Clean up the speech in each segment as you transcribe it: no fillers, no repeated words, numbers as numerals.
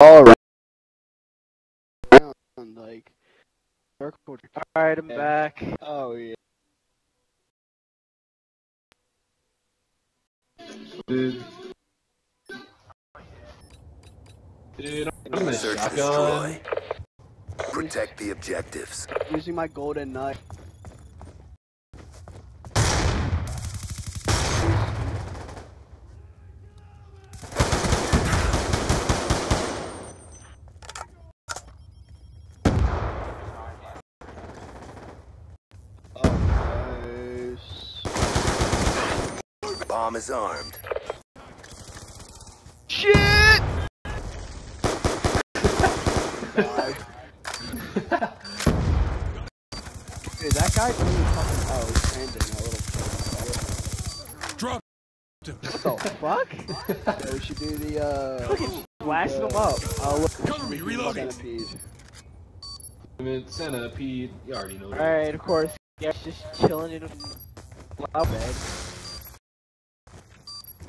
all around, like, circle. Alright, I'm back. Oh, yeah. Dude, I'm gonna search and destroy. Protect the objectives. Using my golden knife. Bomb is armed. Shit! Dude, that guy really fucking outstanding. A little drop. What the fuck? So we should do the fucking blasting them up. Cover me, reloading. Centipede. You already know. All right, of course. Yeah, just chilling in a loud bed.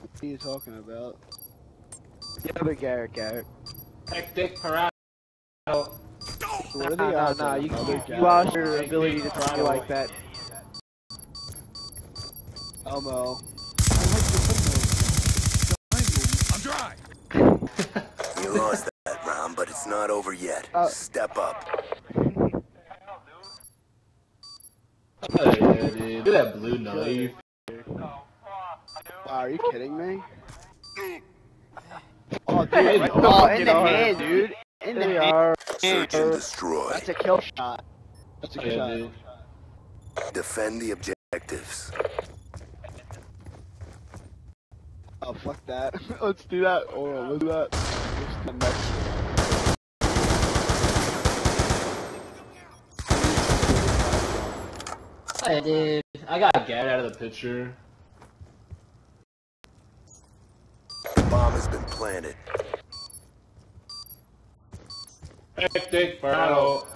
What are you talking about? Yeah, but Garrett. Hectic parado. Nah, you lost your ability to fly like that. Elmo. I'm dry! You lost that round, but it's not over yet. Step up. Oh, yeah, dude. Look at that blue knife. Wow, are you kidding me? Oh, dude, in the hand, dude. In the hand. Search and destroy. That's a kill shot. That's a kill shot. Dude. Defend the objectives. Oh, fuck that. Let's do that. Oh, let's do that. Let's do that. Hey, dude. I got Garrett out of the picture. Bomb has been planted. Hectic battle.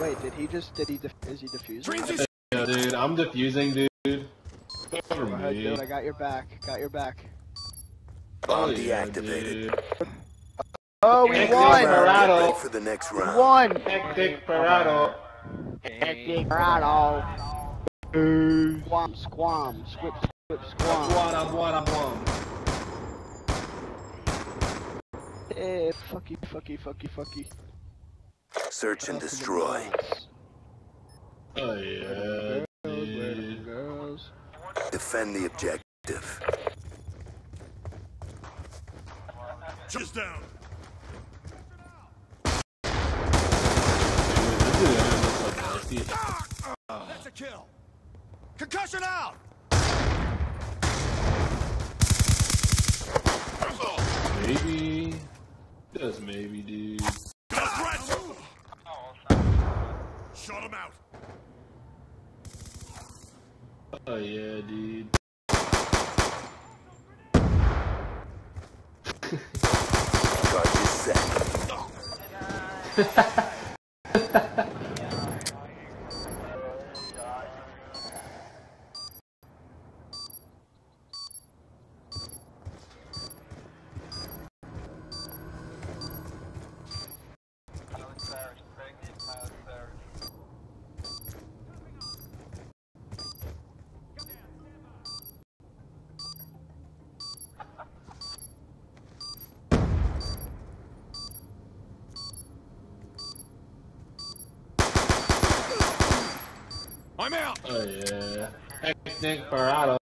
Wait, is he defusing? Yeah, dude, I'm defusing, dude. Cover me. Right, dude, I got your back. Bomb deactivated. Dude. Oh, we won! Parado. For the next round. One! Hectic parado. Hectic parado. Squam, squam, squip, squip, squam. I'm one. Eh, fucky. Search and destroy. Oh, yeah. Girls. Defend the objective. Just down. That's a kill. Concussion out. Maybe, just maybe, dude. Shut him out. Oh yeah, dude. Charge is set. I'm out! Oh yeah. Hectic parado.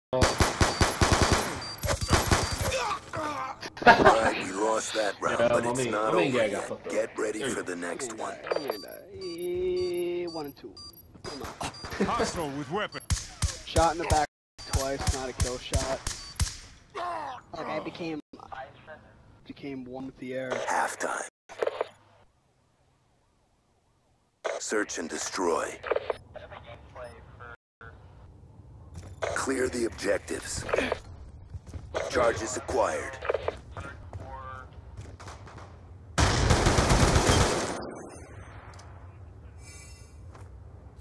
Alright, we lost that round, yeah, but it's not over yet. Get ready for the next one. One and two. Hostile with weapon. Shot in the back twice, not a kill shot. Like I became one with the air. Halftime. Search and destroy. Clear the objectives. Charges acquired.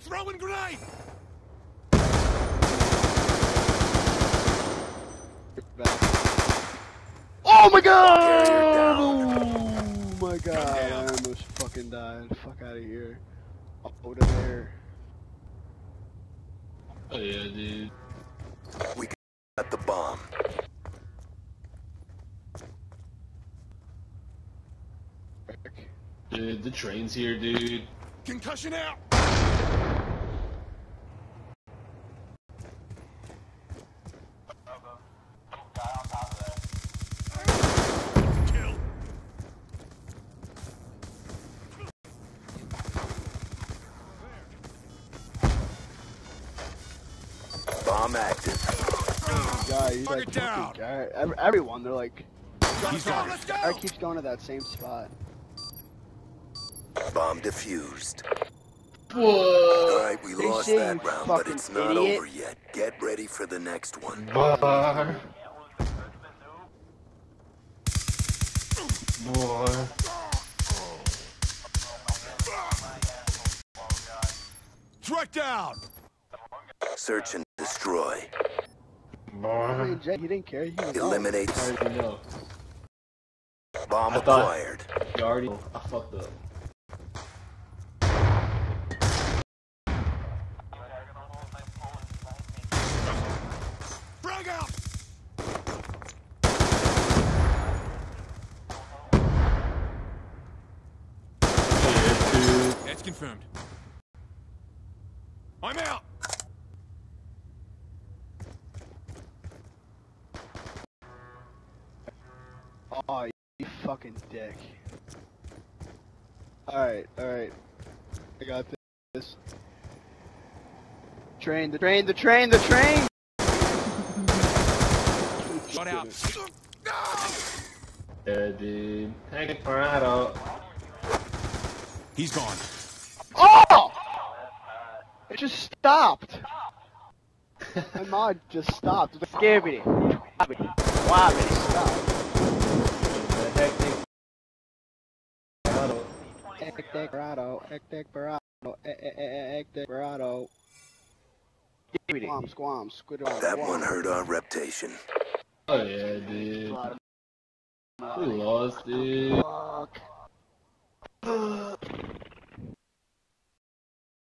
Throwing grenade! Oh my god! Oh my god! I almost fucking died. Fuck out of here. Over there. Oh yeah, dude. We got the bomb. Dude, the train's here, dude. Concussion out! Bomb active. Oh god, he's like down. Everyone, they're like, he's gone. Let's go. I keep going to that same spot. Bomb defused. Whoa. All right, we lost that round, but it's not over yet. Get ready for the next one. Boy. Boy. Strike down. Search and destroy. Boy. He didn't care. He eliminate. Bomb acquired. I fucked up. That's confirmed. I'm out. Oh, you fucking dick. All right. I got this. Train, the train. Got out. Yeah, dude. Hang it for out. He's gone. Oh! It just stopped. My mod just stopped. It scared me. Wow, it stopped. Ectic Barado. Squam, squidward. That one hurt our reputation. Oh yeah, dude. We lost, dude. Fuck.